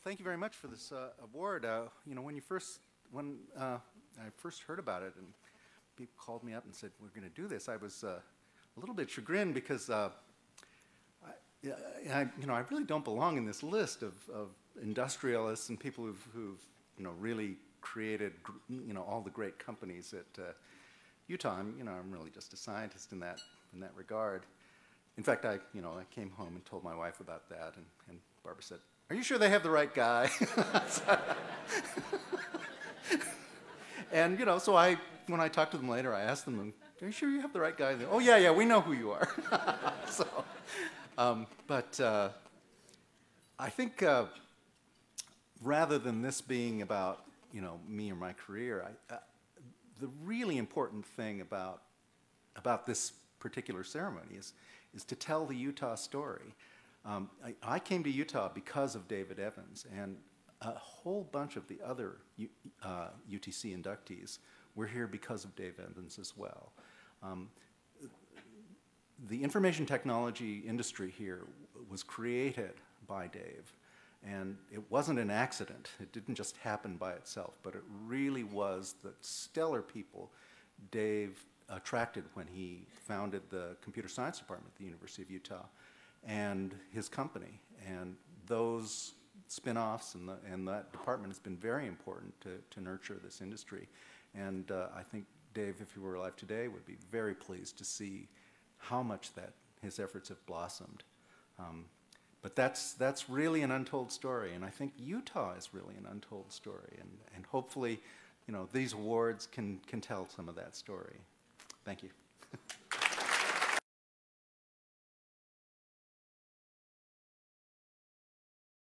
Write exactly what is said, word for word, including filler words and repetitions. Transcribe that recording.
Well, thank you very much for this uh, award. Uh, you know, when you first, when uh, I first heard about it, and people called me up and said we're going to do this, I was uh, a little bit chagrined because, uh, I, I, you know, I really don't belong in this list of, of industrialists and people who've, who've, you know, really created, you know, all the great companies at uh, Utah. I'm, you know, I'm really just a scientist in that in that regard. In fact, I, you know, I came home and told my wife about that, and, and Barbara said, "Are you sure they have the right guy?" And, you know, so I, when I talked to them later, I asked them, "Are you sure you have the right guy?" They, "Oh yeah, yeah, we know who you are." So, um, but uh, I think uh, rather than this being about, you know, me or my career, I, uh, the really important thing about about this particular ceremony is. is to tell the Utah story. Um, I, I came to Utah because of David Evans, and a whole bunch of the other U, uh, U T C inductees were here because of David Evans as well. Um, the information technology industry here was created by Dave, and it wasn't an accident. It didn't just happen by itself, but it really was the stellar people Dave attracted when he founded the computer science department at the University of Utah and his company. And those spin-offs and, the, and that department has been very important to, to nurture this industry. And uh, I think Dave, if he were alive today, would be very pleased to see how much that his efforts have blossomed. Um, but that's, that's really an untold story, and I think Utah is really an untold story. And, and hopefully, you know, these awards can, can tell some of that story. Thank you.